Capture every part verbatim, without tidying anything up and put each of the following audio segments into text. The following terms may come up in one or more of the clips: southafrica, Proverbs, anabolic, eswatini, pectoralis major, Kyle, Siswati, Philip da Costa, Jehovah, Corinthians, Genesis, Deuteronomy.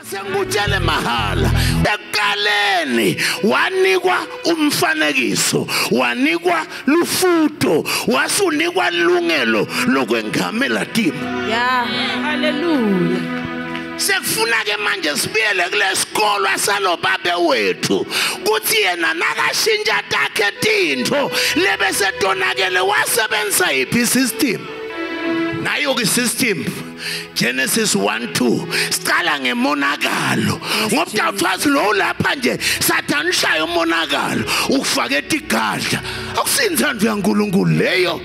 Asengutshele mahala ekaleni wanikwa umfanekiso wanikwa lufuto wasunikwa lungelo lokwengamela timu. Yeah, hallelujah. Sekufuna ke manje sibiyele kulesikolo asalo babe wethu kuthi yena nakashintsha takhe tinto lebe sedonakele wasebenza iphi system nayo ke system. Genesis one two siqala ngemonakalo ngoba uthathi lo lapha nje Satan shaye umonakalo ukufaka etigadla akusinzandwe yaNkuluNkulu leyo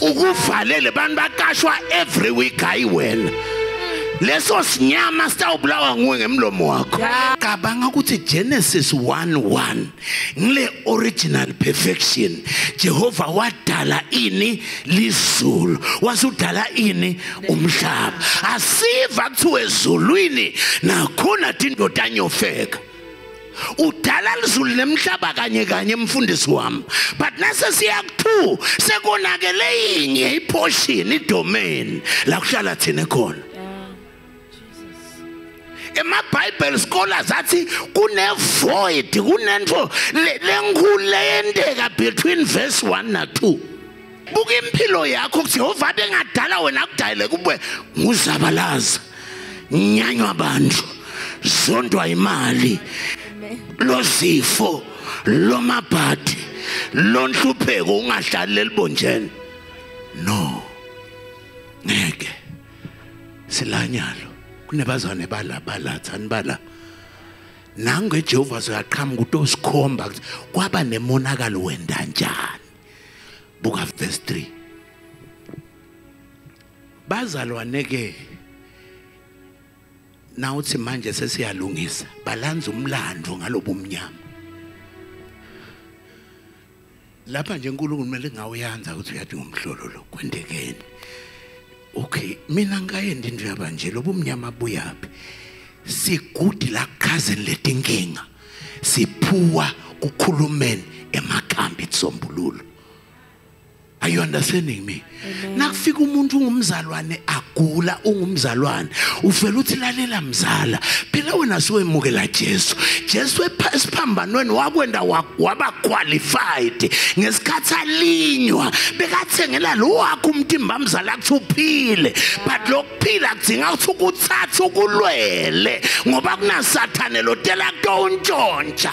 ukuvalele bani baqashwa every week ayiwena leso sinyama sitawubulawa nguwe ngemlomo wakho. Cabanga ukuthi Genesis one one ngile original perfection Jehovah wadala ini lizulu wasudala ini umhlaba asiva kuthiwe ezulwini nakhona tindoda anyofeka udala lizulu nemhlaba kanye kanye mfundisi wami but nase siyaku sekonakele inye iportion idomain la kuhlala thina khona. Ema Bible scholars athi kune void kunento lengulendeka between verse one na two. Buka impilo yakho Jehova engadala wena kudayile kube nguzabalaza nyanywa abantu zondwa imali lo sifo lo mabhadi lo nhlupheko ungadlali libonjeni no ngeke silanyalo. Kunebazane bala bala tsanibala nange Jehovah soyaqhamuka kutosikhomba kwaba nemonakalo wenda njani. Buka verse three bazalwane ke nawo uthi manje sesiyalungisa balanza umlando ngalobu umnyama lapha nje uNkulunkulu kumele ngawuyanza ukuthi uyathi ngomhlolo lo kwendekeni. Okay, mina ngayendi indaba nje lobumnyama buyapi sigudi la cousin letinkinga siphuwa kukhulumeni emakhambi tsombululo. Are you understanding me? Nakufika umuntu ungumzalwane agula ungumzalwane uvela uthi lalela mzala phela wena siwemukela Jesu Jesu esiphambanweni wakwenda waba qualified ngesikhathi alinywa bekathengela lo wakho umtimba mzala kuthi uphile but lokuphila kudzinga ukuthi ukuthathe ukulwele ngoba kunasathane lotela kutontshontsha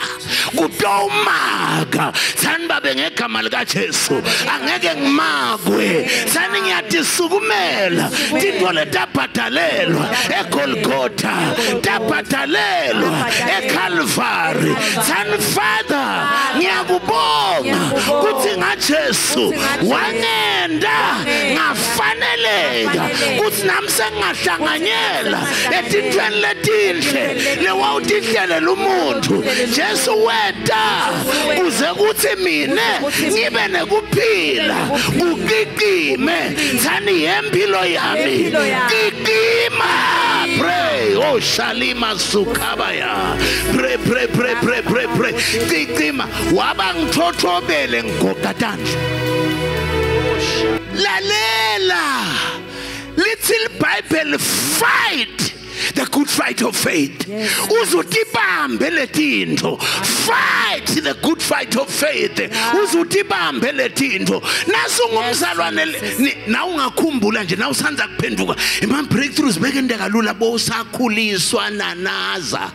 kutomaka sanibabe ngegama lika Jesu angeke magwe sani ngiyadisukumela tindole taphatalelwa eGolgotha taphatalelwa eCalvary sani Father ngiyakubonga kuthi ngaJesu wanenda ngafaneleka kuthi nami sengahlanganyela etindweni letinhle lewawutihlelela umuntu Jesu weda uze kuthi mine ngibe nekuphila ukikime tsani empilo yami kikima pray oh shalima sukabaya pray pray pray pray pray pray kikima wabangithothobele ngikhogatanje lalela little Bible fight the good fight of faith. Uzutibambe letinto. Fight the good fight of faith. Uzutibambe letinto. Nasungumzalwane na ungakhumbula nje na usanza kuphenduka. Ema breakthroughs bekendeka lula bo usakhuliswa nanaza.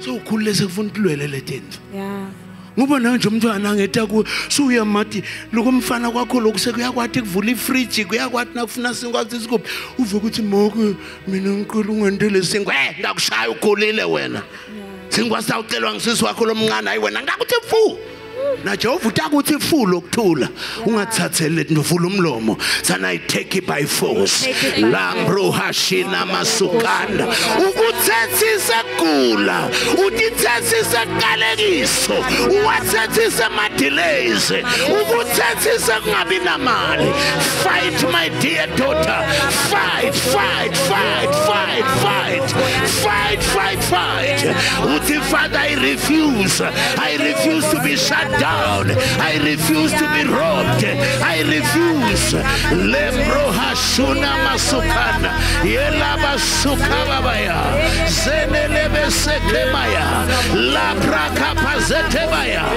So ukhulile sekufuna ulwele letinto. Yeah. Ngubona nje umntwana ngethe ku suya mathi lokumfana kwakho lokusekuyakwati kuvula ifridge kuyakwati nakufuna singwathi sikuphi uve ukuthi moku mina uNkulu ngendele singwe ngakushaya ukhulile wena singwa sawucelwa ngisisi wakho lomncane hayi wena ngakuthi mfu na Jehova utakuthi mfu lokuthula ungathathele nduvula umlomo sana take it by force lambro hashina masukanda ukuthethisa kula utithethisa kalekiso uwathethisa madelays ukuthethisa kungabi namali. Fight my dear daughter, fight fight fight fight fight Fight, fight, fight. Uti, Father, I refuse. I refuse to be shut down. I refuse to be robbed. I refuse. Lebro Hashuna Masukana. Yela Basukabaya. Zenelebe Sekemaya. Labra Kapazetemaya.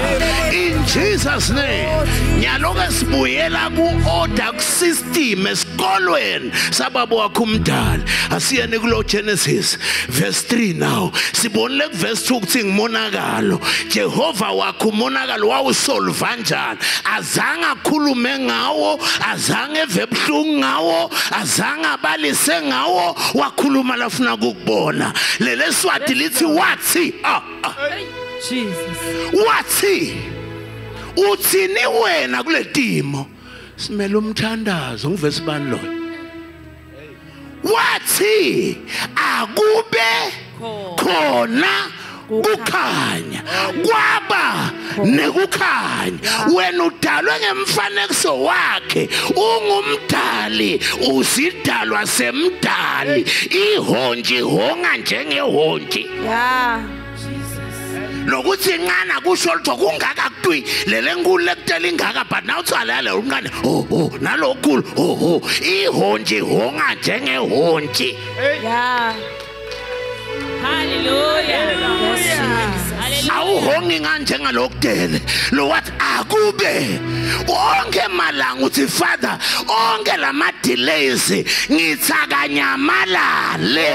In Jesus' name. Nyalogas Buyela Bu Odak System Eskolwen. Sababu Akumdal. Asiya Nigulo Genesis. verse three now. Sibonle verse two kuthi monakalo. Jehovah wakho monakalo wawusolva njani. Azange akhulume ngawo, azange eve buhlungu ngawo, azange abalise ngawo, wakhuluma lafuna ukubona. Lele Swati lithi wathi? Ah, ah. Jesus. Wathi? Uthini wena kule dimo? Simele umthandazo uvesibani lo. Wathi akube khona kukhanya kwaba nekukhanya. Wena udalwe ngemfanekiso wakhe, ungumdali, usidalwa semdali, ihonji honga njengehonji. Yeah. Nokuthi ngana kusho lutho kungaka kutwi lele ngulu lekutela ingaka, but now utsalele umngane oh oh nalokhulu oh oh ihonji honga njengehonji. Yeah. Hallelujah. Awuhongi nganjengalokutele lo wathi akube onke malanga uthi Father onke lama delays ngitsakanyamalale.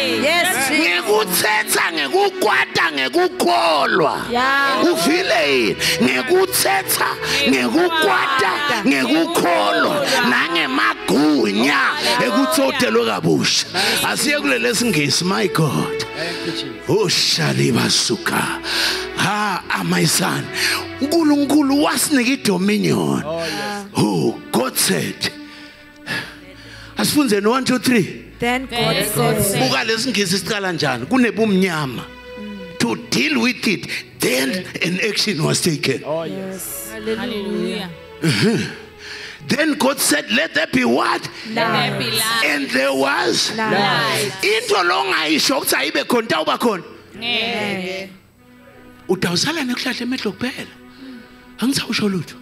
Yes, ngikuthetha ngikukwata ngikukholwa. Uvile ngikuthetha ngikukwata ngikukholwa nangemagunya ekutsotelwe kabusha. Asiye kule lesingisi, my God. Oh shalibasuka. Ah, my son. uNkulunkulu wasinika dominion. Oh, God said. Asifunze one two three. Then God said, to deal with it, then an action was taken. Oh, yes. Hallelujah. Uh-huh. Then God said, let there be what? Light. Light. And there was light. Into long I shocked, I be conta ubakon. Utawusala nekuhlahle emehlo kuphela. Angisawusho lutho.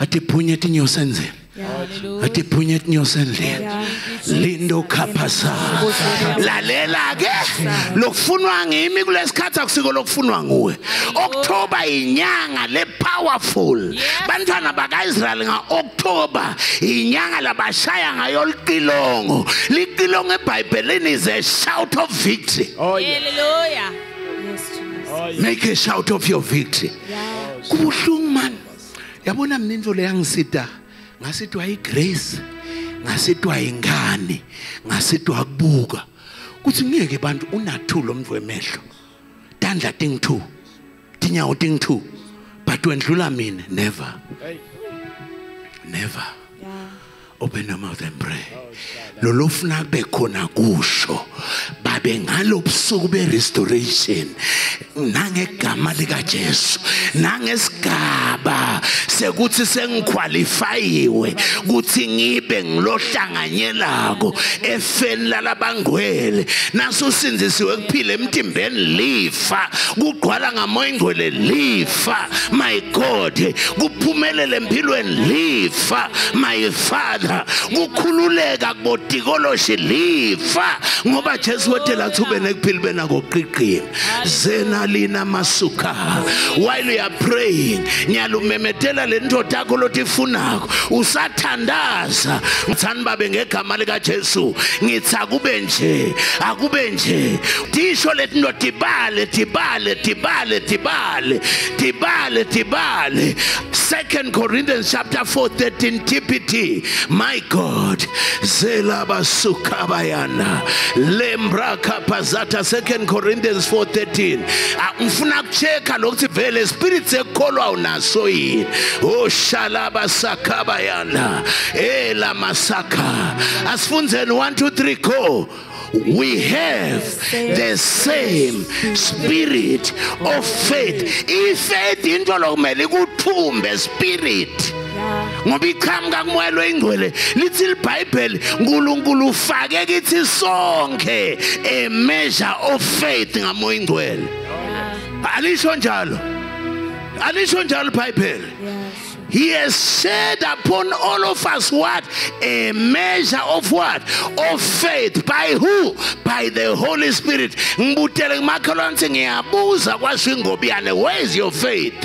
Ati punyeti nyosenze. Ati punyeti nyosenze. Lindo kapasa. Lalela ke. Lokufunwa ngimi kulesikhathi akusiko lokufunwa nguwe. October inyanga le powerful. Bantwana baka Israel nga October inyanga labashaya ngayo likilongo. Likilongo eBhayibhelini is a shout of victory. Hallelujah. Make a shout of your victory. Kubuhlungu man. Yabona mninzo le yangisida ngasitwa igrace ngasitwa ingane ngasitwa kubuka kuthi ngeke bantu unathulo mvu emehlo tandla thing two tinyawo thing two but wendlula mina never never. Open your mouth and pray. Lolofuna kube khona kusho babe ngalobusuku be restoration nangegama lika Jesu nangesigaba sekuthi sengiqualifyiwe kuthi ngibe ngilohlanganyelako efeni lalabangwele nasusinzisiwe kuphile emtimbeni lifa kugqwala ngamoya ngwele lifa. My God, kuphumelele empilweni lifa. My Father, ukhululeka kubodikoloshi lifa ngoba Jesu wetela thube nekuphilwe nakoqiqini zena lina masuka. While you are praying nyalumemetela lendoda yakho lotifunako usathandaza uthani babe ngegama lika Jesu ngitsa kube nje akube nje tisho letindo tibale tibale tibale tibale tibale tibale. Second Corinthians chapter four thirteen T P T. My God, zelabasuka bayana lembra kapazata. Second Corinthians four thirteen. Mfuna kucheka lokuthi vele spirit sekholwa unaso yini. Oh shalabasaka bayana ela masaka. Asifunzeni one two three go. We have the same spirit of faith. If faith into lo kumele kuthumbe spirit. ngoba iqhamuka kumwelo ingcwele lithi iBhayibheli uNkulunkulu ufake kithi sonke a measure of faith ngamoya ingcwele. Alisho njalo, alisho njalo iBhayibheli. He has said upon all of us what? A measure of what? Of faith. By who? By the Holy Spirit. Where is your faith?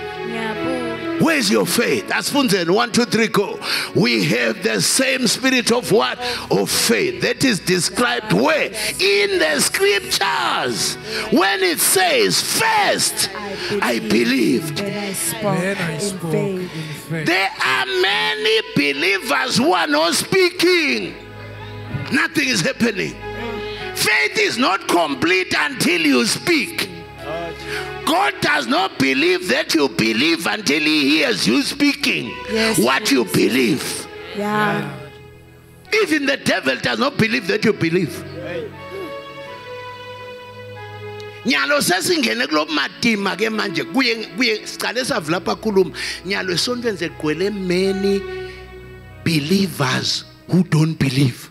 Where is your faith? That's Funzen. One, two, three, go. We have the same spirit of what? Of faith. That is described where? In the scriptures. When it says, first, I believed. Then I spoke in faith. There are many believers who are not speaking. Nothing is happening. Faith is not complete until you speak. God does not believe that you believe until he hears you speaking yes, what you believe. Yeah. Even the devil does not believe that you believe. Yeah. Many believers who don't believe.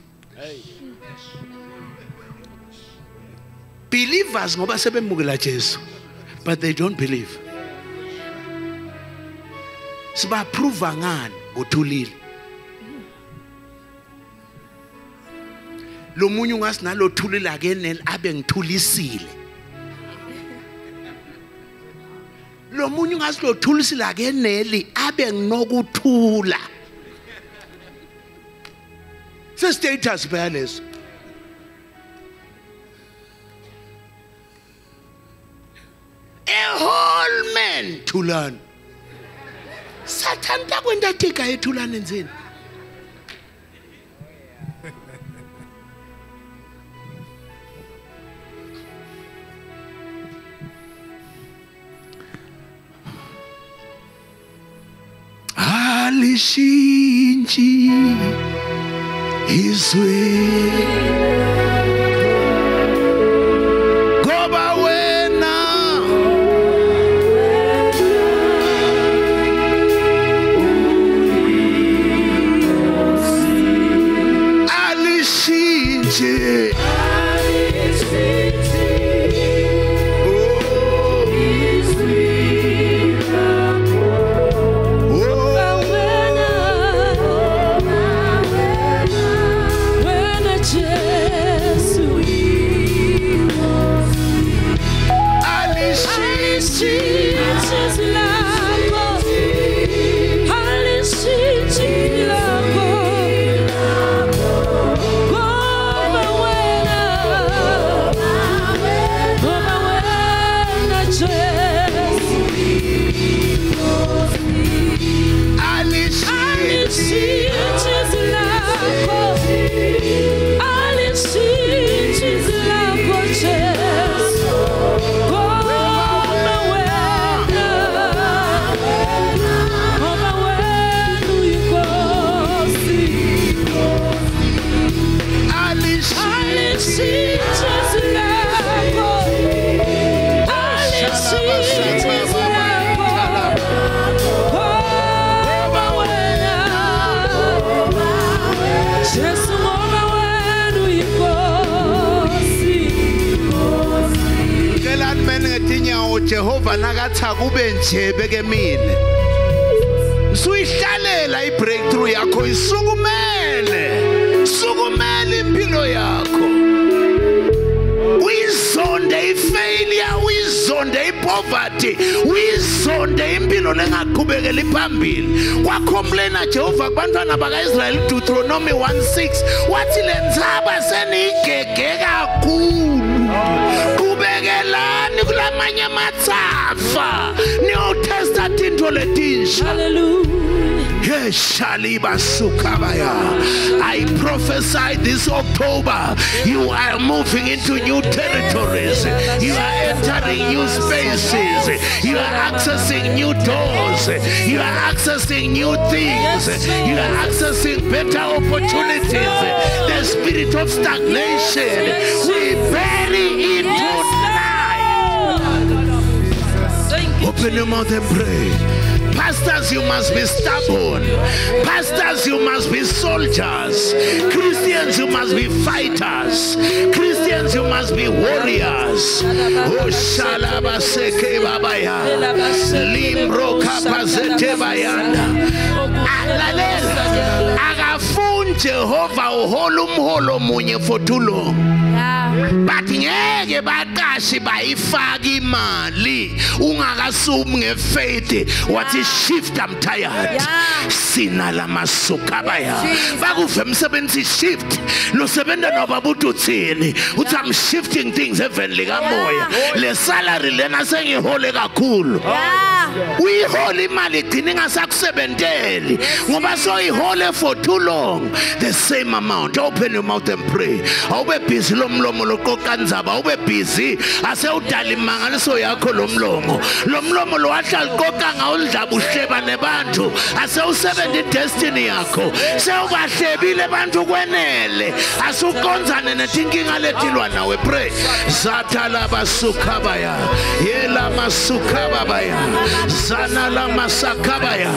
Believers but they don't believe. Sibaprova ngani ngotulile. Lo munye ungasinalo thulila ke nel abe ngithulisile. Lo munye ungasilo thulisila ke neli abe nginokuthula. Status balance. A whole man to learn. Satan take a to learn and sin. Alishinji is way. Jehovah nagatha kube nje beke mine usuyihlalela ibreakthrough yakho isukumele sukumele impilo yakho uyizonde ifailure uyizonde ipoverty uyizonde impilo lengaqhubekeli phambili kwakhomplena Jehovah kubantwana bakaIsrael Deuteronomy one six wathi lentsaba senigege kakhulu I prophesy this October, you are moving into new territories, you are entering new spaces, you are accessing new doors, you are accessing new things, you are accessing better opportunities. The spirit of stagnation, we bury into. Open your mouth and pray. Pastors, you must be stubborn. Pastors, you must be soldiers. Christians, you must be fighters. Christians, you must be warriors. Jehovah uholum holo munye for too long. But ngeke baqashi bayifaka imali ungakasumi ngefaith wathi shift I'm tired. Sina lamasukabaya. Bakuve msebenzi shift lo sebenza nobabuthi uthini uthi I'm shifting things heavenly kamoya. Le salary lena sengihole kakhulu. Uyihole imali igcina ingasakusebenteli ngoba soyihole for too long. The same amount. Open your mouth and pray. Awube busy lomlomo lokokanzaba awube busy ase udala imangaliso yakho lomlomo lomlomo lowahlala koka ngawudlaba uhleba nebantu ase usebenza destiny yakho sewubahlebile bantu kwenele asukonzane nethinkinga letilwa nawe pray zathala basukabaya yela masukabaya sana la masakabaya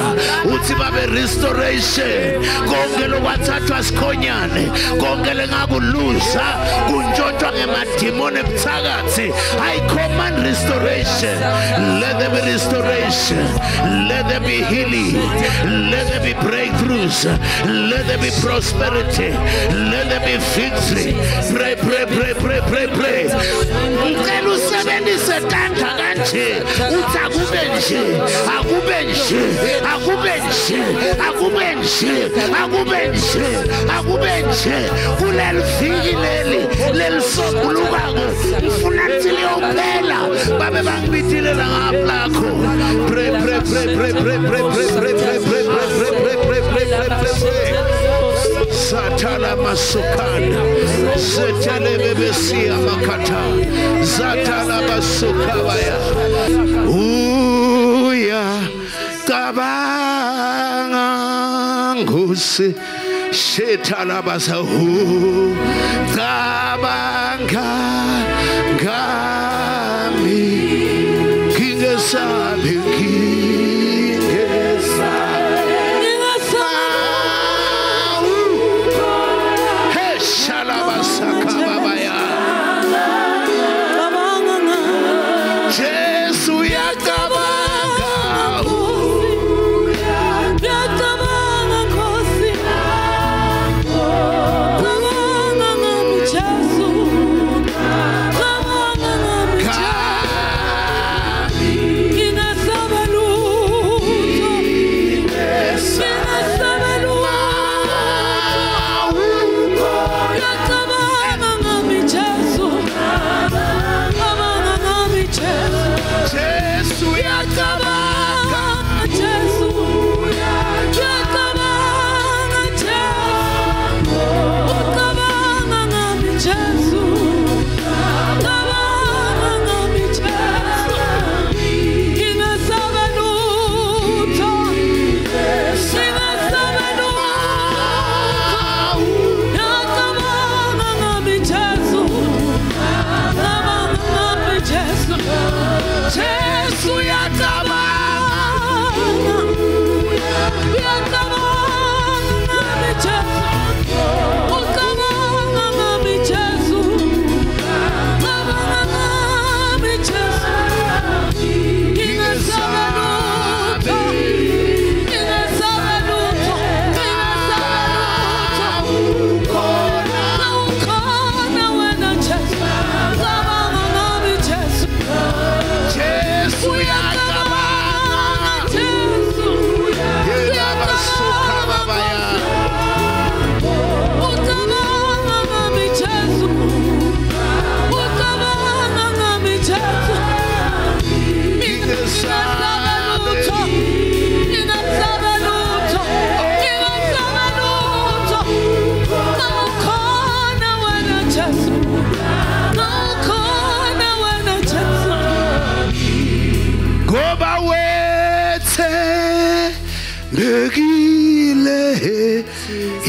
uthi babe restoration kongelo wathathwa sikhonyane konke lengakulusa kuntshontwa ngemadimoni ebuthakathi I command restoration. Let there be restoration. Let there be healing. Let there be breakthroughs. Let there be prosperity. Let there be victory. Pray, pray, pray, pray, pray, pray. Ngicela usebenzise tanda kanje uthi akube nje akube nje akube nje akube nje akube nje akubenje kuleliviki leli lelisombulukako ngifuna liyophela babe bangibithile ngapha lakho pray pray pray pray pray pray pray pray pray pray pray satala masukana setele bebesia makata satala basukabaya uya kabanga ngusi Shetalabasa hu kabanga ngami kingesabi kingesabi ngesabi he shalabasa kababaya kabanga Jesu yakaba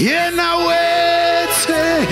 Yena wete.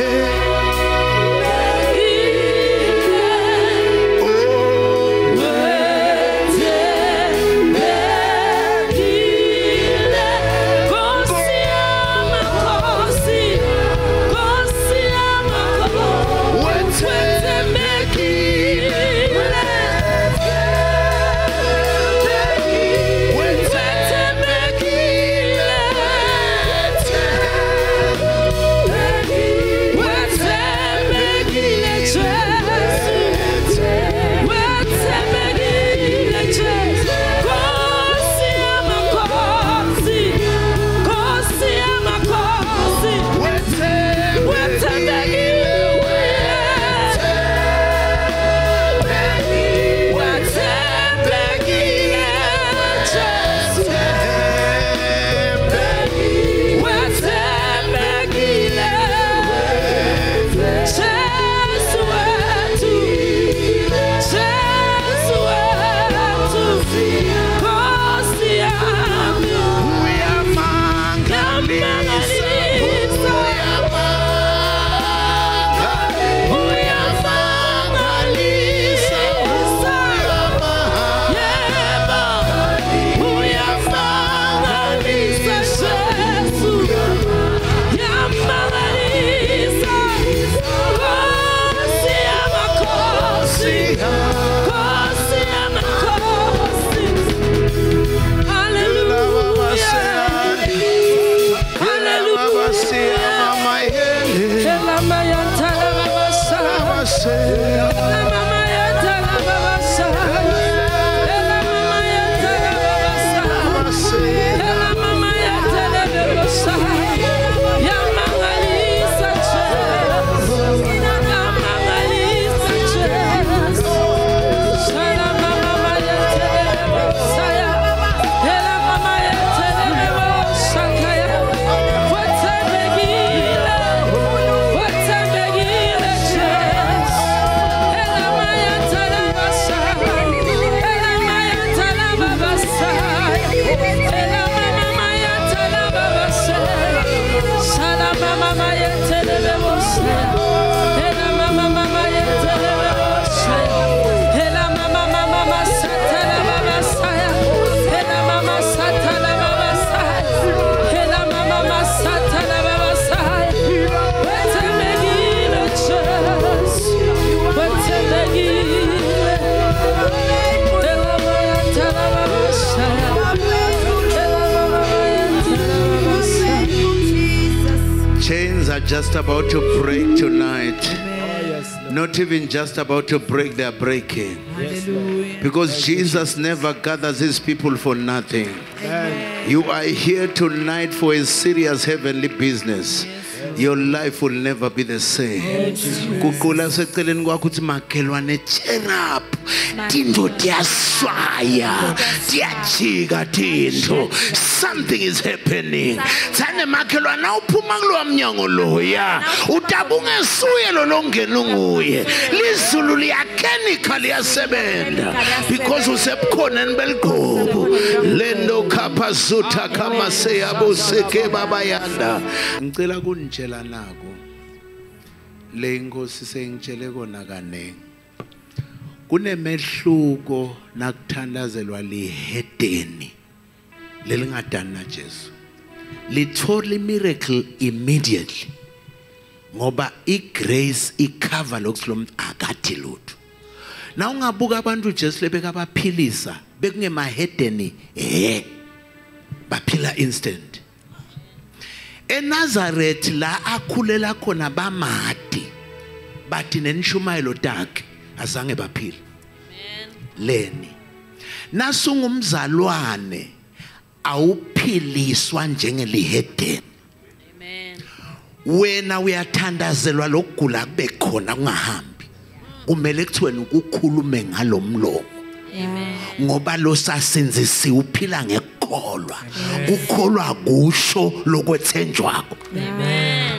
Just about to break tonight. Not even just about to break, they are breaking. Because Jesus never gathers his people for nothing. You are here tonight for a serious heavenly business. Your life will never be the same. Something is happening. Because Lendo kapazuta kama seyabu seke baba yanda. Ngicela kunitshela nako. Le inkosi sengitshele kona kaningi. Kunemehluko nakuthandazelwa lihedeni lelingadani na Jesu lithola miracle immediately ngoba igrace icover lokulomuntu akathi lutho na ungabuka abantu Jesu lebeka baphilisa bekungemahedeni eh baphila instant eNazareth la akhulela khona bamadi bathi nenishumayelo takhe azange baphile leni nasungumzalwane awuphiliswa njengelihedeni wena uyathandazelwa lokugula kube khona kungahambi kumele kuthiwe ukukhulume ngalomlomo ngoba lo sasinzisi uphila ngekholwa ukholwa kusho lokwethenjwako amen.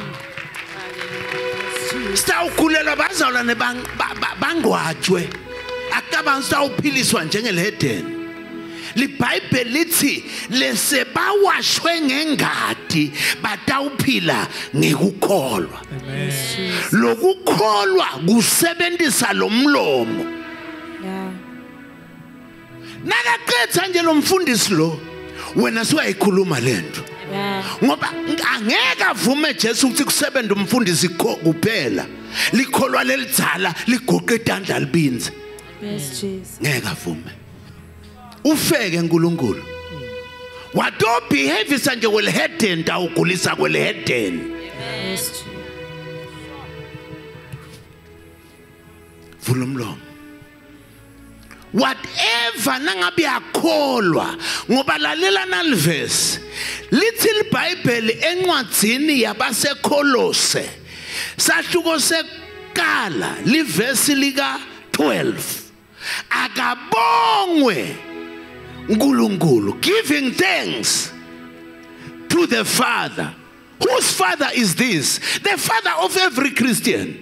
Stau kulela bazala ne bang bangwajwe akabanza uphiliswa njengelihedeni liBhayibheli lithi lese bawashwe ngengadi batawuphila ngekukholwa lokukholwa kusebenzisa lomlomo nakaqetha nje lomfundisi lo wena siwayikhuluma lento ngoba angeke avume Jesu ukuthi kusebenza umfundisi kuphela likholwa lelidzala ligoqe idandla libinze yes Jesus ngeke avume ufeke uNkulunkulu wato behave sanje kwelihedeni awugulisa kwelihedeni yes Jesus vulumlo whatever nangabe yakholwa ngoba lalela nalivesi lithi iBhayibheli encwadini yabaseKolose sahluko sekala livesi lika twelve akabongwe uNkulunkulu giving thanks to the Father. Whose Father is this? The Father of every Christian.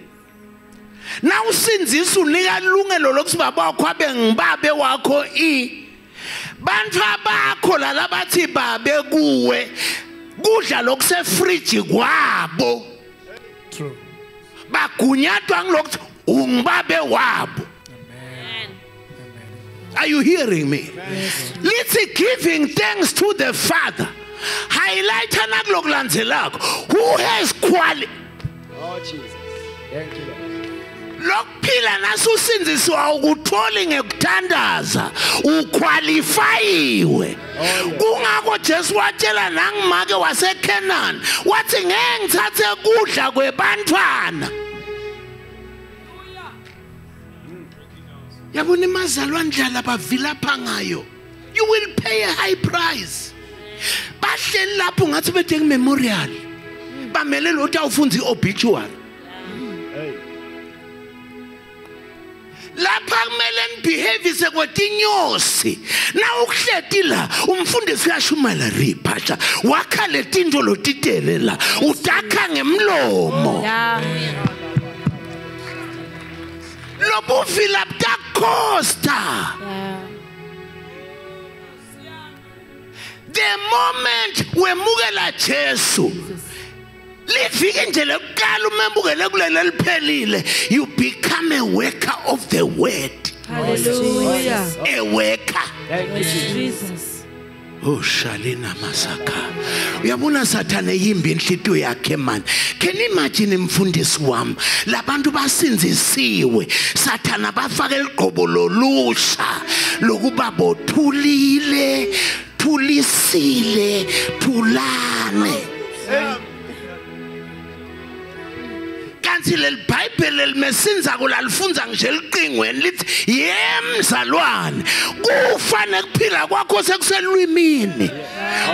Now since this unika lungelo lokuthi baba wakho abengibabe wakho I bantu abakho labathi babe kuwe kudla lokuse fridge kwabo true bagunyatwa ngilokuthi ungibabe wabo. Are you hearing me? Let's giving thanks to the Father. Highlight nakulokulandzelako who has quali oh Jesus thank you Lord. Lokuphila nasusinziswa ukutholi ngekuthandaza uqualified kungakho Jesu watshela nangimake waseKenani wathi ngeke ngithathe kudla kwebantwana You will pay a high price. Yeah. Lobo Philip da Costa. The moment we mugela Jesu, you become a worker of the word. Hallelujah. A worker. Thank you, Jesus. Oh, Shalina Masaka. Uyabona Sathane yimbi inhlitu yakhe man. Can you imagine mfundisi wami? Labantu basinzisiwe. Sathana bafake ligqobo lolusha. Lokuba bothulile, thulisile, thulane. Kanti leli Bible elimesinza kulalifunza nje liqingweni lithi yemzalwane kufanele kuphila kwakho sekuselwimini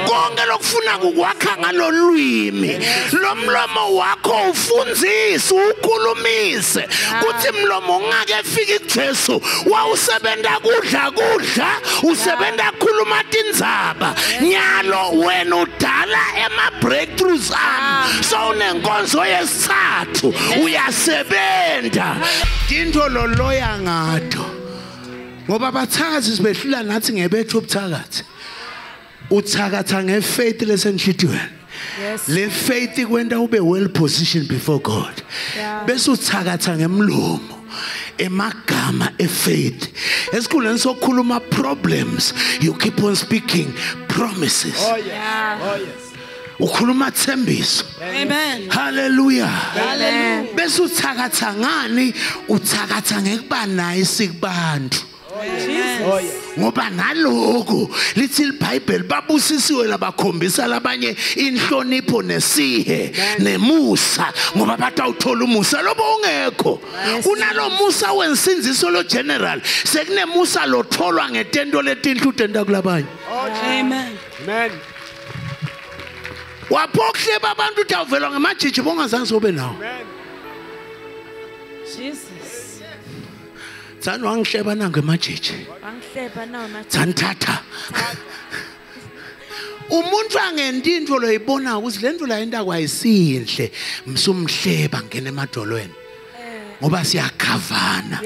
konke lokufuna ukwakha ngalolwimi lomlomo wakho ufundzise ukhulumise kuthi mlomo ngake efika kuJesu wawusebenta kudla kudla usebenta khuluma tindzaba nyalo wena udala ema breakthroughs ami so unenkonzo yesithathu we are sebenda into lo loya ngato ngoba bathazi sibehlula nathi ngebethu obuthakathi uthakatha ngefaith lesenhlitweni le faith ikwenda ube well positioned before God bese uthakatha ngemlomo emagama efaith esikhuleni sokukhuluma problems you keep on speaking promises. Oh yes, oh yes. Amen. Hallelujah. Hallelujah. Besu uthakatha ngani uthakatha ngekuba naye sikubantu. Ngoba naloku lithi iBhayibheli babusisiwe labakhombisa labanye inhlonipho nesihe nemusa ngoba batawuthola umusa lobo ungekho kunalomusa wensinziso lo general sekunemusa lotholwa ngetendo letinhlu tenda kulabanye. Amen. Amen. Jesus. Ngoba siyakhavana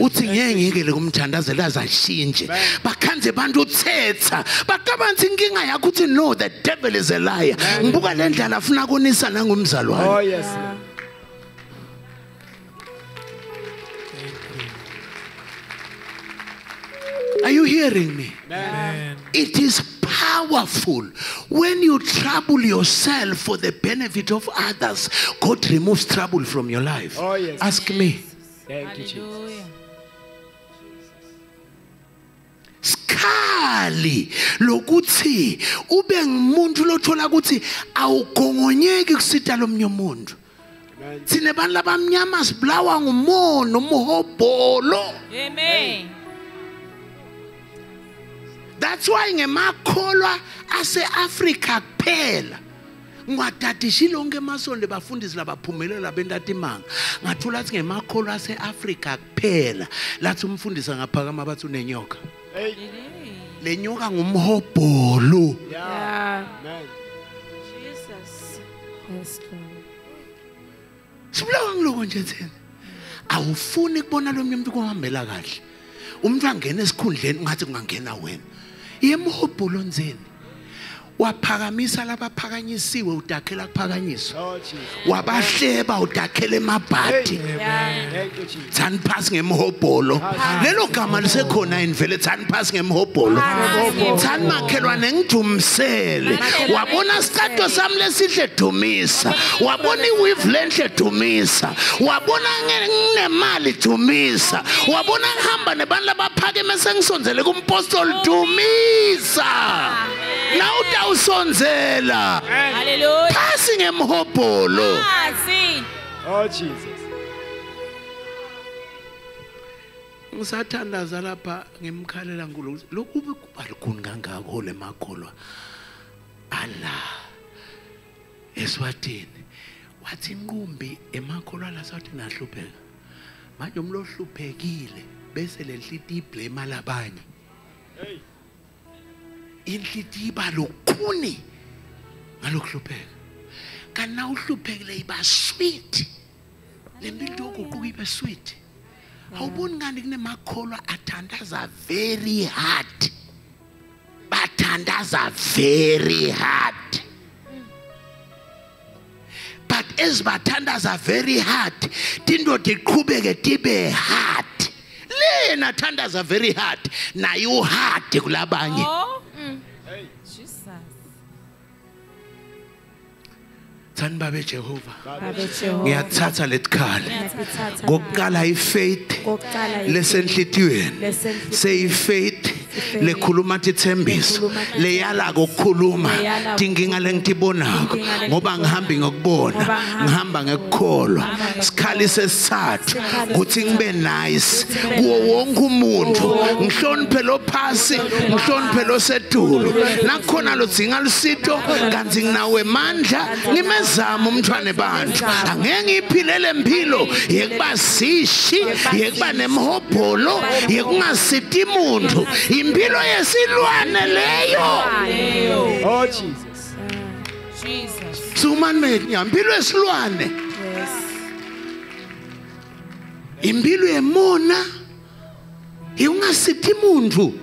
uthi ngeke lekumthandazela azashintshe bakhanze bantu uthetha bakabanzi inkinga yakho uthi no the devil is a liar ngibuka lendlala afuna kunisa nangumzalwane. Oh yes. Are you hearing me? Amen. It is powerful. When you trouble yourself for the benefit of others, God removes trouble from your life. Oh, yes. Ask me. Thank you, Jesus. Skali lokuthi ube ngumuntu lothola ukuthi awugongonyeki kusita lomnye umuntu. Sine bantu labamnyama sibulawa ngumono umhobholo. Amen. That's why ngemakholwa ase Africa kuphela ngiwadatishile onke emasondo bafundisi labaphumelela bentatimanga ngathola athi ngemakholwa ase Africa kuphela lathi umfundisa ngaphakama bathi unenyoka lenyoka ngumhobholo. Yeah. Jesus. Yes Lord. Sibulawa ngiloko nje thina awufuni kubona lo mntu kuhambela kahle umuntu angena esikhundleni ungathi kungangena wena yemhobholo nzeni waphakamisa labaphakanyisiwe udakhela kuphakanyiswa wabahleba udakhela emabhadi tsani pass ngemhobholo lelo gama lisekhona enivele tsani pass ngemhobholo tsani makhelwane ngidumisele wabona stato sami lesihle dumisa wabona iweave lenhle dumisa wabona nginemali dumisa wabona ngihamba nabantu labaphakeme sengisondzele kumpostoli dumisa nawuta usonzela. Hallelujah. Passing him hopolo. Ah, see. Oh Jesus. ngisathandaza lapha ngimkhalela ngulo lokube kubalukuni kangako le makholwa ala eSwatini wathi inqumbi emakholwa la sathi nahlupheka manje umlohluphekile bese lenhliti iblema labanye hey inhliti ibalukuni ngalokhlupheka kana uhluphekile iba sweet lempilo yokuquka ibe sweet. Awuboni ngani kunemakholwa athandaza very hard. Bathandaza very hard. But as bathandaza very hard, tindoti qhubeke tibe hard. Le nathandaza very hard. Na you hard kulabanye. Oh. Mm. Hey. Jesus. Than babe Jehovah. Ngiyathatha letikhali. Ngokuqala ifaith lesenhlitweni. Say faith lekhuluma tithembiso. Leyala kokukhuluma tinginga lengitibonako ngoba ngihamba ngokubona, ngihamba ngekholwa. Sikhali sesathu kuthi ngibe nice kuwo wonke umuntu. Ngihloniphe lo phasi, ngihloniphe lo setulu. Nakhona lo dzinga lusito kanti nginawe mandla. Zama umntwana bantu angeke iphilele impilo yekuba sishi yekuba nemhobholo yekungasiti umuntu impilo yesilwane leyo. Oh Jesus, Jesus suman made impilo yesilwane, yes, impilo yemona yekungasiti umuntu.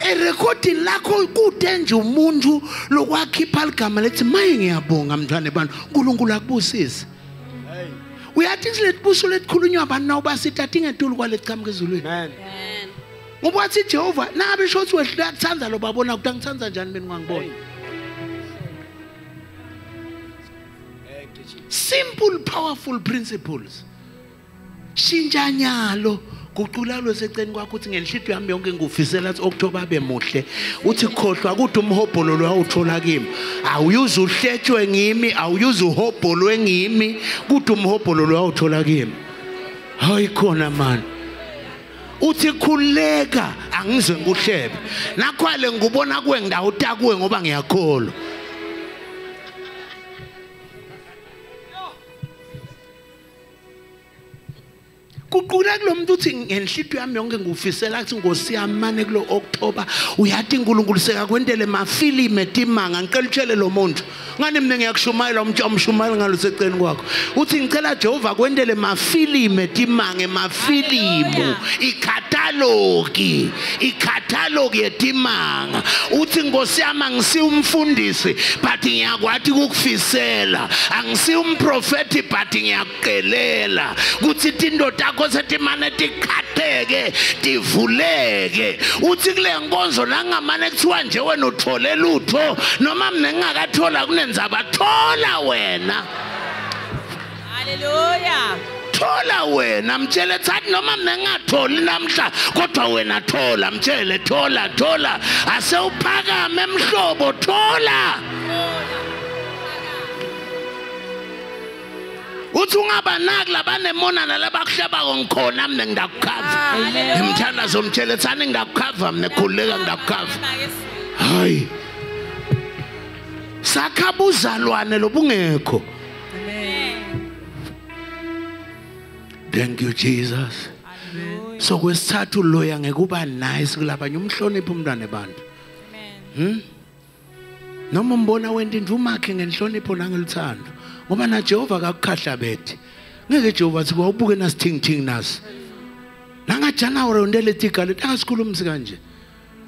A recording lakho kude nje umuntu lokwakhipha ligama lethi maye ngiyabonga mntwana bani uNkulunkulu akubusise. Hey. Uyathi letibuso letikhulunywa abantu nawubasitha tingetulu kwaleqhamuka ezulwini. Amen. Amen. Ngoba athi Jehova nabe shothi wehlula kuthandza lo babona ukuthi ngithandza njani mina ngangibona. Simple powerful principles. Shintsha nyalo. Kuculalo seceni kwakho uthi ngenhlithu yami yonke ngufisela ukuthi October be muhle uthi khohlwa kuthi umhobhololo awuthola kimi awuyuza uhletshwe ngimi awuyuza uhobholwe ngimi kuthi umhobhololo awuthola kimi hayi khona man uthi khuleka angizwe nguhlebe nakhwale ngubona kuwe ngidawuta kuwe ngoba ngiyakholwa. Kuqula kulomuntu uthi ngenhlithu yami yonke ngufisela ukuthi ngosiyamane kulo October uyathi uNkulunkulu seka kwentele mafilimi etimanga ngicelitshele lo muntu ngani mina ngiyakushumayela umshumayela ngalo seceni kwakho uthi ngicela Jehova kwentele mafilimi etimanga mafilimu ikhatalogi ikhatalogi etimanga uthi ngosiyama ngisi umfundisi but ngiyakwathi ukufisela angisi umprofeti but ngiyakucelela kuthi tindoda setimane tikhateke tivuleke uthi kule nkonzo langamane kuthiwa nje wena uthole lutho noma mina ngingakathola kunenzaba thola wena. Haleluya. Thola wena mtshele thathi noma mina ngingatholi namhla kodwa wena thola mtshele thola thola ase uphakame emhlobo thola. Uthi ungabanaki labanemona nalabakuhlabako ngikhona mina ngidakukhava emthandazo mtshele thani ngidakukhava mina khululeka ngidakukhava hayi sakhabuzalwane lobungekho. Thank you Jesus. So kwesithathu loya ngekuba nice kulabanye umhloniphe umntwana bantu. Amen. Noma mbona wenda indumakhe ngenhlonipho nangeluthando ngoba na Jehova akakukhahla bethe ngeke Jehova sikho ubuke nasithingithing nasi nanga jana ore undele tigale asikhulumisi kanje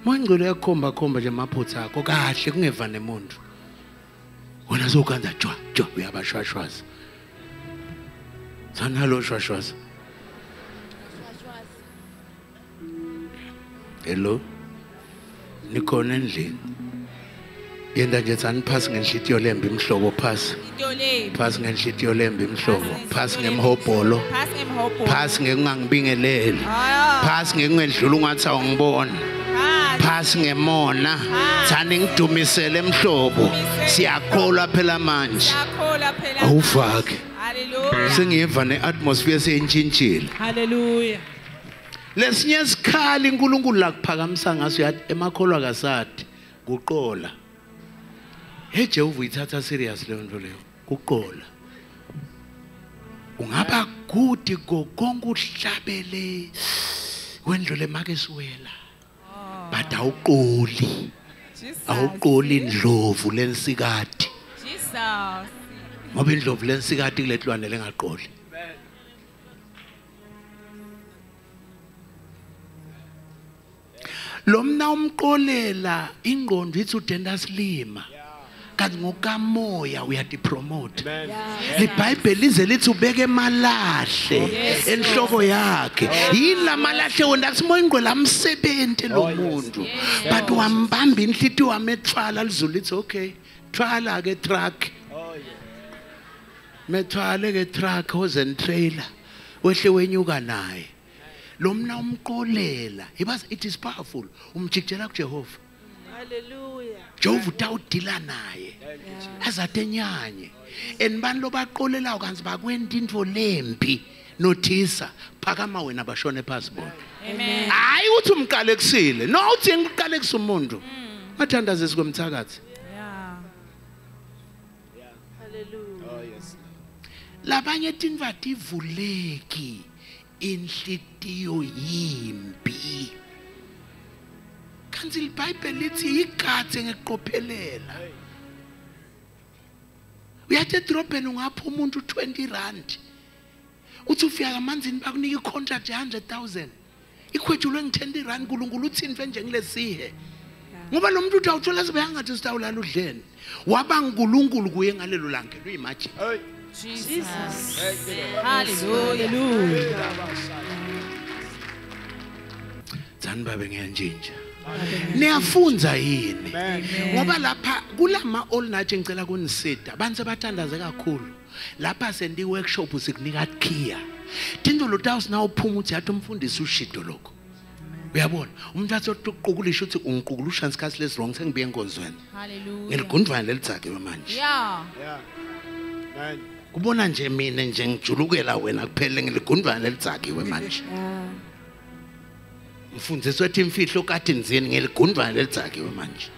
mangcolo yakhomba khomba nje maphutha akho kahle kungeva nemuntu wena sokanda jwa jwa uyabashwashwaza sana lo shwashwaza hello nikhona endlini yenda nje tsani phasi ngenhlitiyo lembe imhlobo phasi phasi ngenhlitiyo lembe imhlobo phasi ngemhobholo phasi ngekungangibingeleli phasi ngekungedlula ungathi awungibona phasi ngemona tsani ngidumisele emhlobo siyakholwa phela manje awufake. Haleluya. Sengiyeva neatmosphere seyintshintshile. Haleluya. Lesinye isikhala uNkulunkulu la kuphakamisa ngaso yathi emakholwa kasathi kuqola. Hey Jehova uyithatha serious leyo nto leyo kuqola. Ungaba good kokonke uhlabele wendlule makesiwela. But awuqoli. Awuqoli indlovu lensikati. Jesus. Ngoba indlovu lensikati kuletilwane lengaqoli. Lomna umkolela ingqondo ithi udenda silima kanti ngokamoya uyadipromote. LiBhayibheli lize lithi ubeke emalahle enhloko yakhe yila malahle wona simo ingqwela amsebenti lo muntu but wambamba inhlitiyo wamethwala lizulu ithi okay thwala ke truck methwala ke truck hozen trailer wehle wenyuka naye. Lomna umkolela. It is powerful. Umchikchela kuJehova. Hallelujah. Jehova utawudila naye. Azatenyanye. Enibani lobaqolelayo kanti bakwenta into lembi. Notice phakama wena bashone phansi bona. Amen. Hayi uthi umqalekisile. No uthi ngiqalekisa umuntu. Mathandaze sikwemthakathi. Yeah. Yeah. Hallelujah. Oh yes. Labanye tinvati vuleki. Inhlitiyo yimbi. Kanti iBhayibheli lithi igathe ngeqophelela. Uyathe drobheni ungapha umuntu twenty rand. Uthi ufika kamanzini bakunika icontract one hundred thousand. Ikhwetshulwe nge ten rand uNkulunkulu uthini manje ngilesihe. Ngoba lo muntu utawuthola sibehanga nje sitawulala udleni. Waba nguNkulunkulu kuye ngalelo lange uyimagine. Jesus. Hallelujah. Zanbabe ngenjinja. Niyafunza yini? Ngoba lapha kulama all night ngicela kunisida. Abantu bathandaze kakhulu. Lapha sendi workshop usikunika khiya. Tindolo tawu nawo uphuma uthi yathi umfundisi ushido lokho. Uyabona umuntu athi uqukulisha uthi ungiqukula ushance cast less wrong sengibuye enkonzweni. Hallelujah. Ngiligundvana lelidzake manje. Yeah. Yeah. Kubona nje mina nje ngijulukela wena kuphele ngiligundvana lelidzakiwe manje. Mfundisi wathi imfihlo kade nzeni ngiligundvana lelidzakiwe manje.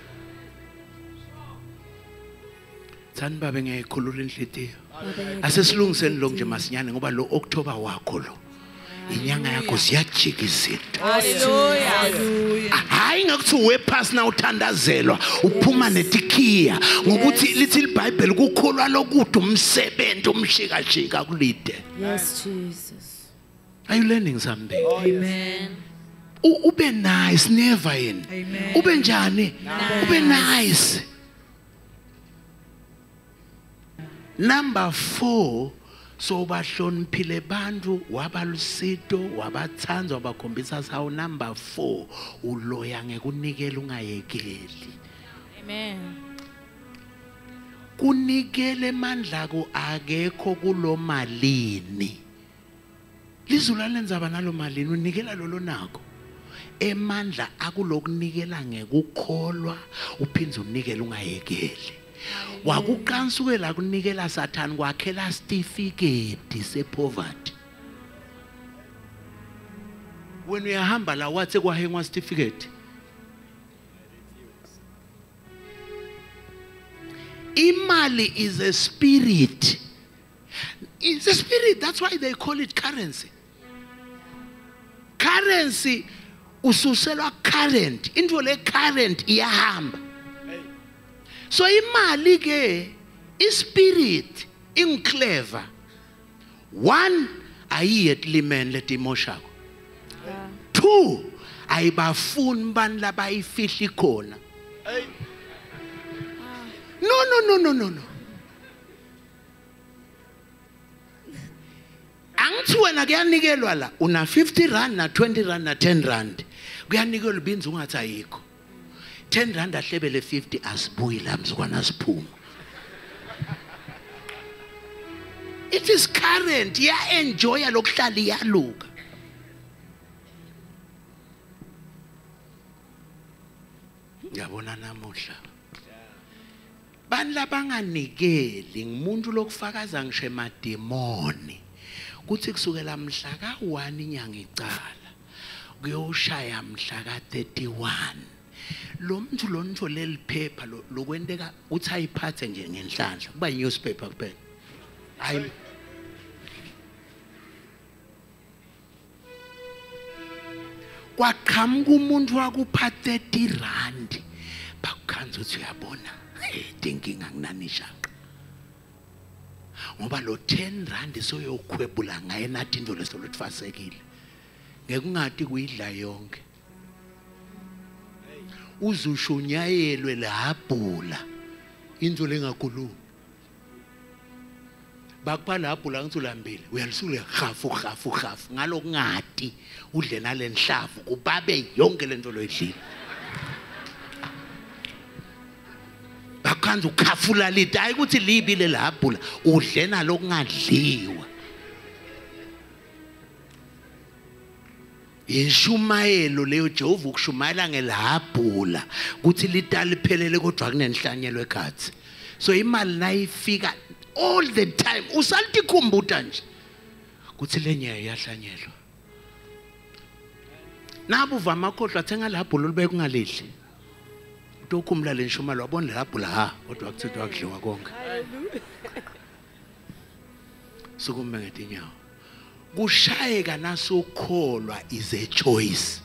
Tsani babe ngiyayikhulula inhlitiyo. Asesilungiseni lo nje masinyane ngoba lo October wakho lo. Inyanga yakho siyajikisitwa. Hallelujah. Hayi ngakuthi uwe pass na uthandazelwa uphuma netikiya ngokuthi lithi iBhayibheli kukholwa lokuthi umsebenzi umshikashika kulide. Yes Jesus. Are you learning something? Amen. Ube nice never in. Ube njani? Ube nice. Number four. So bahloniphile bantu wabalusido wabathandwa bakhombisa sawu number four uloya ngekunikela ungayekeli. Amen. Kunikele mandla ko akekho kulomalini. Lizulu lenza banalo malini unikela lolo nako. Emandla akulokunikela ngekukholwa uphinze unikele ungayekeli. Wakukansukela kunikela Satan kwakhela certificate sepoverty. When we hamba la watse kwahengwa certificate. Imali is a spirit. It's a spirit, that's why they call it currency. Currency ususelwa current, into le current iyahamba. So imali ke ispirit inclever. One ayiyetli men letimoshako. Two ayibafuni bani labayifihla khona. No no no no no no. Angithi wena kuyanikelwa la una fifty rand na twenty rand na ten rand. Kuyanikelwa binzi ungathi ayikho. Ten rand ahlebele fifty asbuila mzukwana siphuma. It is current. Ya enjoya lokuhlala iyaluka. Ngiyabona namuhla. Bani labanganikeli ngumuntu lokufakaza ngishe mademoni. Kuthi kusukela mhla ka one inyanga icala. kuyoshaya mhla ka thirty-one lo mntu lo nithole liphepha lokwendeka uthi ayiphathe nje ngenhlanhla kuba newspaper kuphela hayi kwaqhamuka umuntu waku thirty rand bakukhanza uthi uyabona inkinga nginanishaka ngoba lo ten rand soyokhwebula ngaye nathi indlo leso lutfasekile ngekungathi kuyidla yonke uzushunyayelwe lahabhula indlo lengakhulu bakupha lahabhula ngitsulambile uyalisule gafu gafu gafu ngalokungati udle nalenhlavu kubabe yonke lento loyidlile bakhanza ukhafula lide hayi ukuthi libile lahabhula udle nalokungadliwa inshumayelo leyo Jehova ukushumayela ngelahabhula ukuthi litali phelele kodwa kunenhlanyelwe khathi so imali nayifika all the time usalikhumbuta nje ukuthi lenye yahlanyelwa nabo uvama kodwa thenga lahabhula libe kungalidli utokhumula lenshumalo wabona lahabhula ha kodwa kuthethwa kudliwa konke sukume ngetinyawo kushayeka nasokholwa is a choice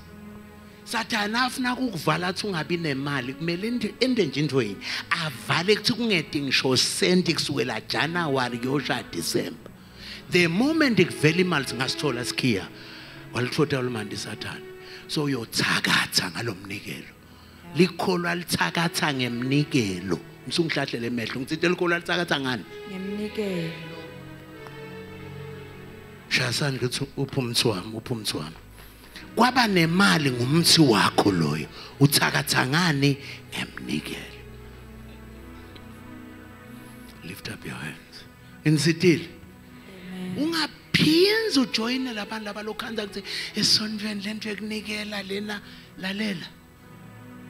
Sathana afuna ukuvala athi ungabi nemali kumele ende nje into yini avale kuthi kungedi ngisho senti kusukela January yosha December the moment ikuvela imali singasithola sikhiya walithotha ulmandi Sathana so uyothakatha ngalomnikelo likholwa lithakatha ngemnikelo msungihlahlele emehlo ngitsite likholwa lithakatha ngani ngemnikelo Shasani kuthi uphumthwami uphumthwami kwaba nemali ngumthi wakho loyo uthakatha ngani emnikele lift up your hands insitile ungaphinzi ujoyine labantu abalokhanda kuthi esondweni lento ekunikela lena lalela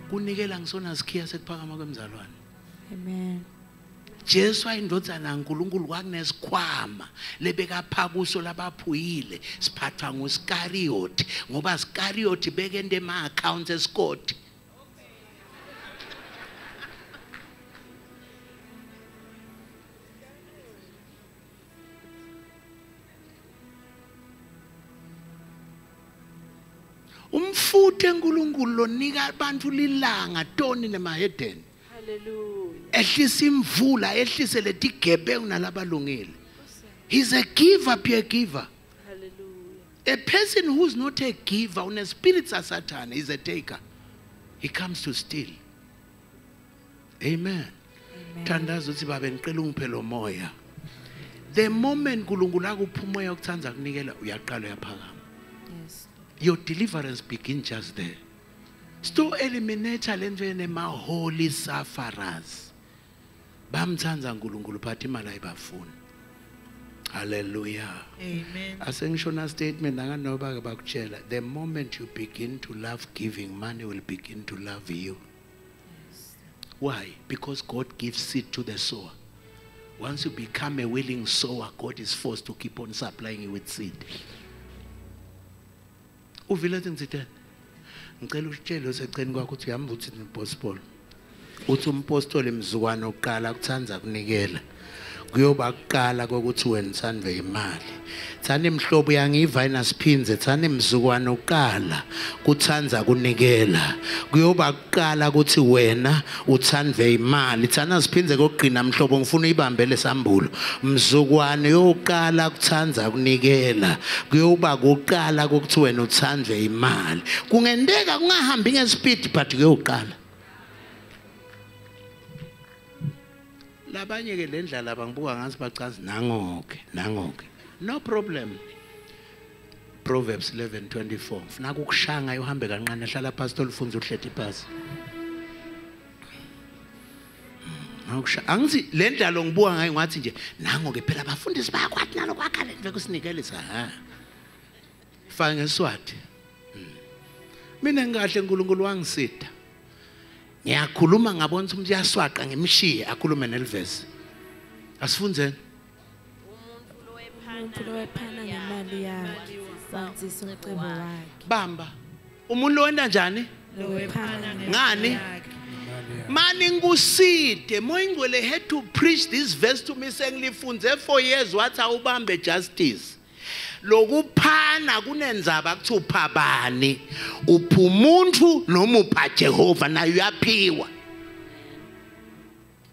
kunikela ngisona sikhiya sekuphakama kwemzalwane amen Jesu ayindodana kaNkulunkulu kwakunesikhwama lebeka phakuso labaphuyile siphathwa nguSkariyoti ngoba Skariyoti bekende ma accounts eScott umfuthe uNkulunkulu lonika abantu lilanga toni nemahedeni hallelujah ehlisa imvula ehlise letigebengu nalabalungile he's a giver pure giver hallelujah a person who's not a giver une spirits of Satan is a taker he comes to steal amen thandaza uthi babe ngicela ungiphele umoya the moment kulungula kuphuma yokuthanza kunikela uyaqala uyaphakama yes your deliverance begins just there sto eliminate lento enema holy sufferers bamthanza uNkulunkulu phathi imali ayibafuna hallelujah amen asengishona statement anganoba ke bakutshela the moment you begin to love giving money will begin to love you yes. Why because God gives seed to the sower once you become a willing sower God is forced to keep on supplying you with seed uvile ngitsithe ngicela utshele oseceni kwakho uthi uyamba uthi impostpolo uthi umpostoli mzukwana oqala kuthanza kunikela kuyoba kuqala kokuthi wena sandwe imali thani mhlobo yangiva inasiphinze thani mzukwana oqala kuthanza kunikela kuyoba kuqala ukuthi wena uthandwe imali thana siphinze kokugcina mhlobo ngifuna uyibambele sambulo mzukwana yoqala kuthanza kunikela kuyoba kuqala kokuthi wena uthandwe imali kungendeka kungahambi ngespeed but kuyoqala labanye ke lendlala bangibuka ngathi bachaza nangoke nangoke no problem Proverbs eleven twenty-four funa ukushanga uhambe kanqane hlala phansi tolifunza uhleti phansi nokusha angithi lendlalo ngibuka ngayi ngathi nje nangoke phela abafundisi bayakwathi nalo kwakha lento bekusinikeleisa ha fana ngeSwati mina ngikahle uNkulunkulu wangisida ngiyakhuluma ngabona ukuthi umuntu yaswaqa ngemishiya akhulume nelivesi asifundzeni umuntu lowephana ngemali yakhe sanzi somcebo wakhe bamba umuntu lo wenda njani? Ngani? Maninguside, Moingwele had to preach this verse to me saying, "Lifunze for years, what I ubambe justice." Logupana kunenzaba kuthupa bani uphumuntu noma upha Jehova na uyaphiwa.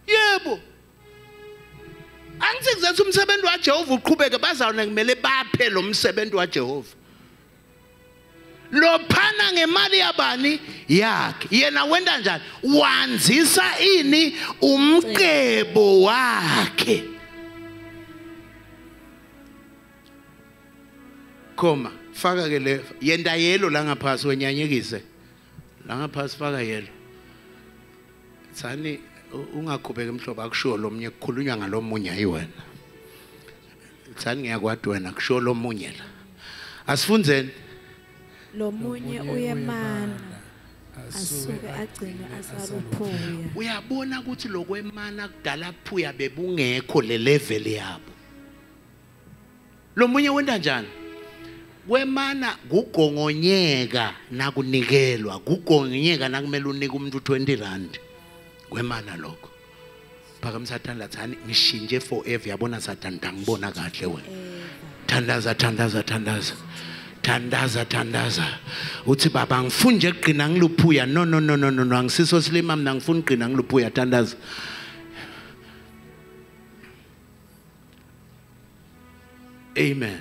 Yebo. Angithi kuzethu umsebenzi wa Jehova uqhubeke bazawona kumele baphe lo msebenzi wa Jehova. Lophana ngemali yabani yakhe yena wenda njani wanzisa ini umqebo wakhe. Koma faka ke le yenda yelo la ngaphasi wenyanyekise la ngaphasi faka yelo tsani ungakhubeka emhlobo akusho lo munye kukhulunywa ngalomunye ayiwena tsani ngiyakwadi wena kusho lo munye la asifundzeni lo munye uyemana asuke agcina asabuphuya uyabona ukuthi lokwemana kudala phuya bebungekho le level yabo lo munye wenda njani wemana gugongonyeka nakunikelwa gugongonyeka nakumele unike umuntu twenty rand wemana lokho phakamsathanda thani ngishintshe forever yabona sathanda ngibona kahle wena thandaza thandaza thandaza thandaza thandaza uthi baba ngifuna nje eqina ngiluphuya no no no no no angisiso silima mina ngifuna uqina ngiluphuya thandaza amen.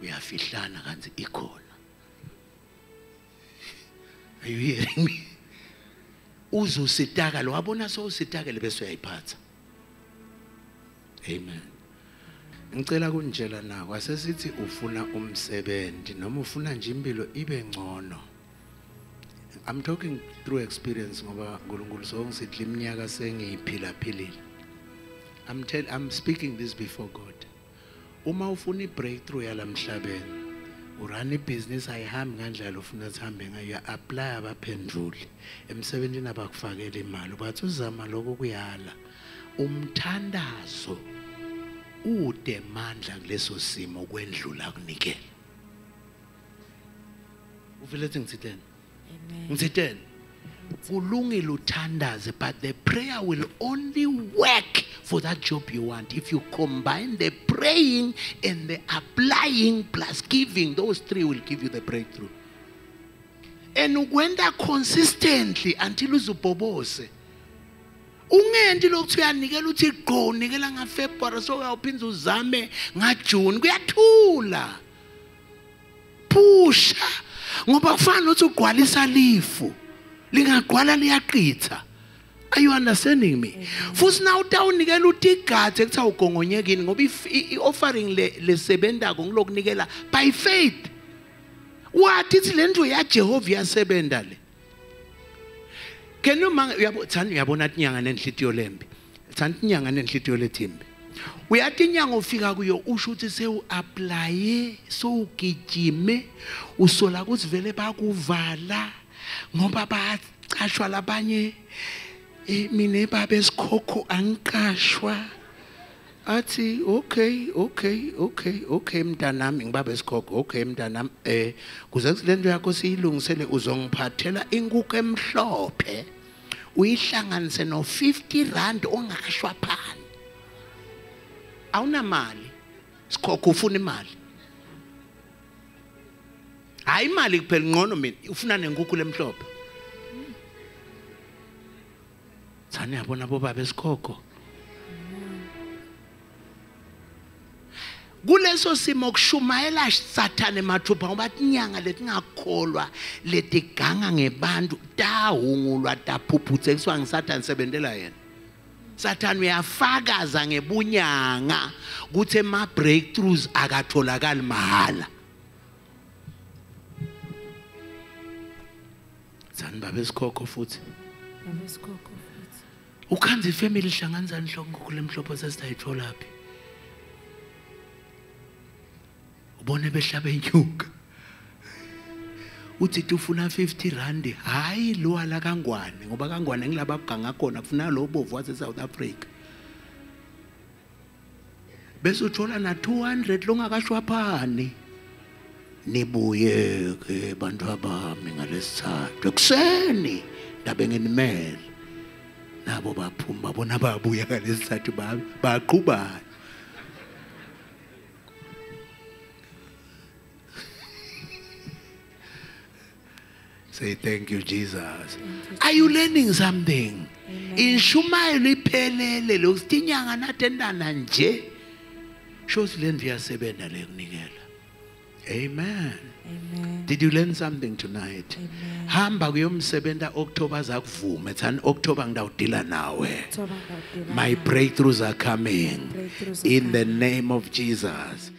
We are fihlana kanzi ikhona. Are you hearing me? Uzusithakala wabona so usithakele bese uyayiphatha. Amen. Ngicela kunjela nawe asesithi ufuna umsebenzi noma ufuna nje impilo ibe ngcono. I'm talking through experience ngoba uNkulunkulu songisithi iminyaka sengiyiphila philile. I'm tell I'm speaking this before God. Uma ufuna breakthrough yalamhlabeni urun ibusiness ayihambi kanjalo ufuna sihambe ngayo apply abaphenduli emsebenzini abakufakela imali bathi uzama lokho kuyala umthandazo ude mandla kuleso simo kwendlula kunikela uvelethi ngitsitene ngitsitene kulungile uthandaze but the prayer will only work for that job you want if you combine the praying and the applying plus giving. Those three will give you the breakthrough and when that consistently until uzubobose ungenti lokutsi uyanikela uthi go nikela nga February so uyawuphinza uzame nga June kuyathula pusha ngoba kufanele uthi ugqwalisa lifu lingagqwala liyaqitha. Are you understanding me? First now down nigel utigathe kuthi awugongonyekini ngoba i-offering lesebenda ngolokunikela by faith. Wathi thi lendlu ya Jehova yasebenda le. Can you man uyabona uyabona tinyanga nenhlitiyo lembi. Tsanti nyanga nenhlitiyo lethimbi. Uyathi inyanga ufika kuyo usho uthi sewu apply so ugijime usola ukuthi vele bakuvala ngoba baqashwa labanye. Mine babes koko angkashwa. Ati okay okay okay okay mntanami ngibabes koko okay mntanami eh kuzathi lento yakho siyilungisele uzongiphathela inkukhu emhlophe uyihlanganise no fifty rand ongashwa phani. Awuna mali. Sikhokho ufuna imali. Hayi imali kuphela ngqono mina ufuna nenkukhu lemhlophe. Tsani yabona bobaba esikhoko kuleso simo kushumayela sathane mathupha ngoba tinyanga letingakholwa letiganga ngebantu dahungulwa taphuphutse kuswa ngisathane sebendela yena sathane uyafakaza ngebunyanga ukuthi ema breakthroughs akatholakali mahala. zani baba esikhokho futhi baba esikhokho futhi ukhanze ifamily ihlanganisa inhloko kule mhlopho sesitayithola laphi ubone behlabe inyuka uthi ufuna fifty rand hayi lo ala kangwane ngoba kangwane ngilabo abaganga khona kufuna lo bovu wase South Africa bese uthola na two hundred longa kashwaphani nibuye ke bantu abami ngalesithathu kuseni ndabengenimele nabo baphuma bona babuya ngalesithathu baqhubana say thank you Jesus. Are you learning something? Inshumayelo iphelele lokusinyanga nathendana nje shows learn via sebenza lekunikela. Amen. Amen. Did you learn something tonight? Amen. Hamba kuyomsebenza October zakuvuma ethani October ngidawudila nawe. My breakthroughs are coming in the name of Jesus.